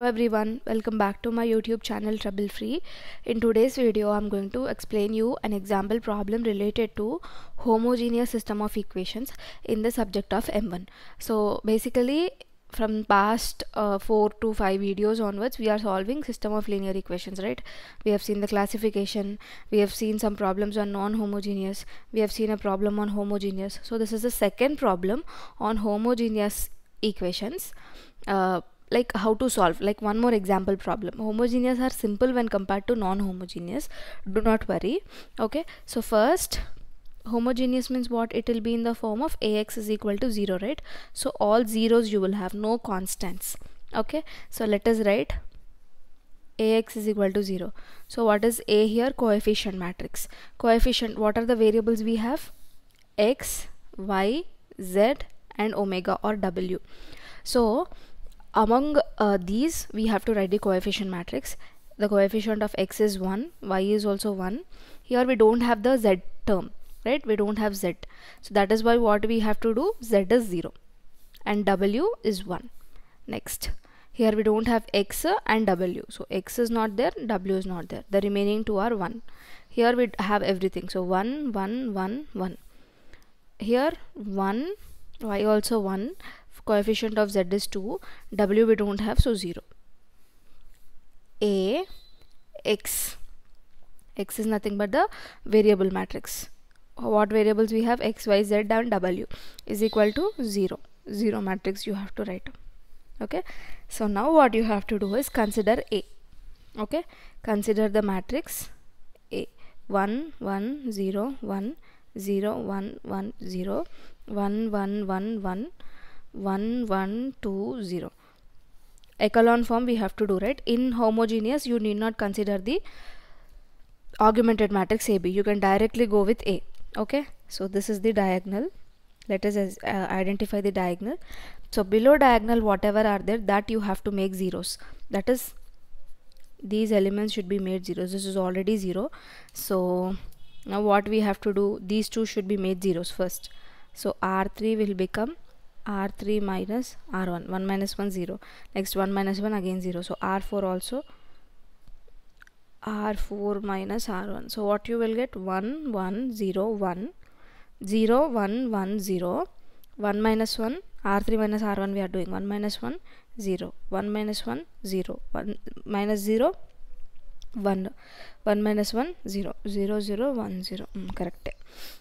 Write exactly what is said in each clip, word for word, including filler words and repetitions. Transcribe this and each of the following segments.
Hello everyone, welcome back to my YouTube channel Trouble Free. In today's video, I'm going to explain you an example problem related to homogeneous system of equations in the subject of M one. So basically, from past uh, four to five videos onwards, we are solving system of linear equations, right? We have seen the classification, we have seen some problems on non-homogeneous, we have seen a problem on homogeneous. So this is the second problem on homogeneous equations. Uh, like how to solve, like one more example problem. Homogeneous are simple when compared to non-homogeneous, do not worry. Okay, so first, homogeneous means what? It will be in the form of ax is equal to zero, right? So all zeros you will have, no constants. Okay, so let us write ax is equal to zero. So what is A here? Coefficient matrix. Coefficient, what are the variables we have? X, Y, Z and omega or W. So among uh, these, we have to write the coefficient matrix. The coefficient of x is one, y is also one. Here we don't have the z term, right? We don't have z. So that is why what we have to do, z is zero and w is one. Next, here we don't have x and w. So x is not there, w is not there. The remaining two are one. Here we have everything. So one, one, one, one. Here one, y also one. Coefficient of z is two, w we don't have, so zero. A, x. X is nothing but the variable matrix. What variables we have? X, y, z and w is equal to zero. zero matrix you have to write. Okay. So now what you have to do is consider A. Okay. Consider the matrix A. one, one, zero, one, zero, one, one, zero, one, one, one, one. one one two zero. Echelon form we have to do, right? In homogeneous you need not consider the augmented matrix A B. You can directly go with A. Okay, so this is the diagonal. Let us uh, identify the diagonal. So below diagonal whatever are there, that you have to make zeros. That is, these elements should be made zeros. This is already zero. So now what we have to do, these two should be made zeros first. So R three will become R three minus R one, one minus one, zero. Next one minus one, again zero. So R four also, R four minus R one. So what you will get, one, one, zero, one, zero, one, one, zero, one minus one, R three minus R one we are doing, one minus one, zero, one minus one, zero, one minus zero, one, one minus one, zero, zero, zero, one, zero, mm, correct.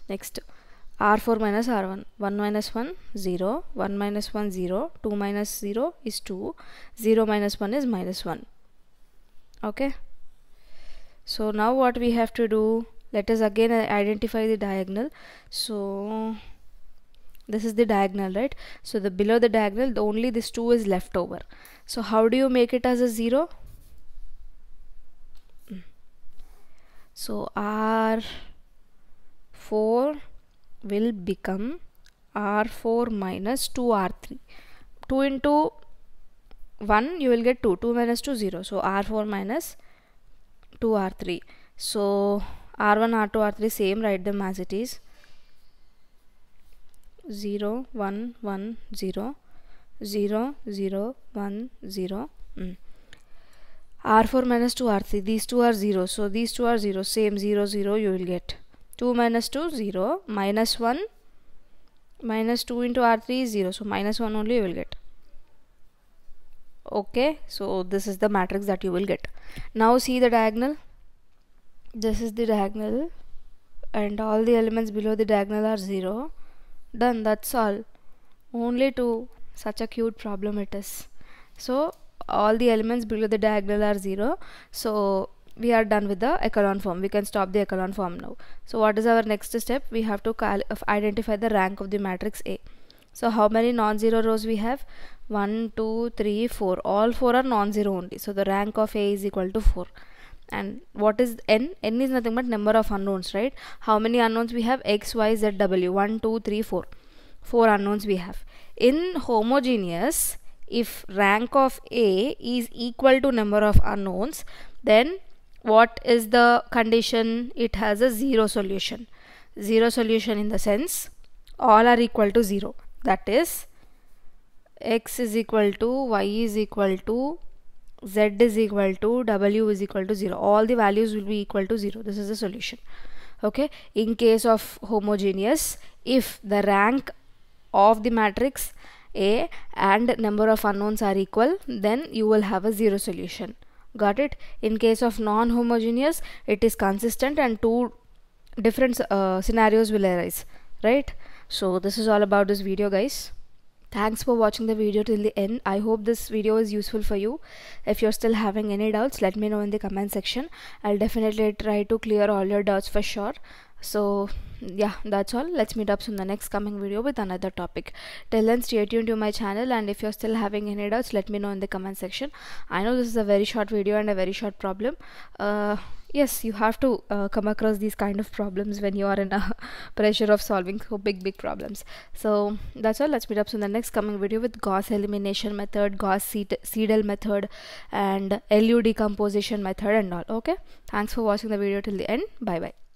Next, R four minus R one, one minus one, zero, one minus one, zero, two minus zero is two, zero minus one is minus one. Okay, so now what we have to do, let us again identify the diagonal. So this is the diagonal, right? So the below the diagonal, the only this two is left over. So how do you make it as a zero? So R four will become R four minus two R three. two into one you will get two, two minus two, zero. So R four minus two R three. So R one, R two, R three same, write them as it is. zero, one, one, zero, zero, zero, one, zero. Mm. R four minus two R three, these two are zero. So these two are zero, same zero, zero you will get. two minus two, zero, minus one, minus two into R three is zero. So minus one only you will get. Okay, so this is the matrix that you will get. Now see the diagonal. This is the diagonal and all the elements below the diagonal are zero. Done, that's all. Only two. Such a cute problem it is. So all the elements below the diagonal are zero. So we are done with the echelon form. We can stop the echelon form now. So what is our next step? We have to identify the rank of the matrix A. So how many non-zero rows we have? one, two, three, four. All four are non-zero only. So the rank of A is equal to four. And what is N? N is nothing but number of unknowns, right? How many unknowns we have? X, Y, Z, W. one, two, three, four. four unknowns we have. In homogeneous, if rank of A is equal to number of unknowns, then what is the condition? It has a zero solution. Zero solution in the sense all are equal to zero. That is, x is equal to, y is equal to, z is equal to w is equal to zero. All the values will be equal to zero. This is the solution. Okay, in case of homogeneous, if the rank of the matrix A and number of unknowns are equal, then you will have a zero solution. Got it? In case of non-homogeneous, it is consistent and two different uh, scenarios will arise, right? So this is all about this video, guys. Thanks for watching the video till the end. I hope this video is useful for you. If you're still having any doubts, let me know in the comment section. I'll definitely try to clear all your doubts for sure. So yeah, that's all. Let's meet up in the next coming video with another topic. Till then, stay tuned to my channel, and if you're still having any doubts, let me know in the comment section. I know this is a very short video and a very short problem. Uh, yes, you have to uh, come across these kind of problems when you are in a pressure of solving so big big problems. So that's all. Let's meet up in the next coming video with Gauss elimination method, Gauss seidel method, and L U decomposition method and all. Okay, thanks for watching the video till the end. Bye bye.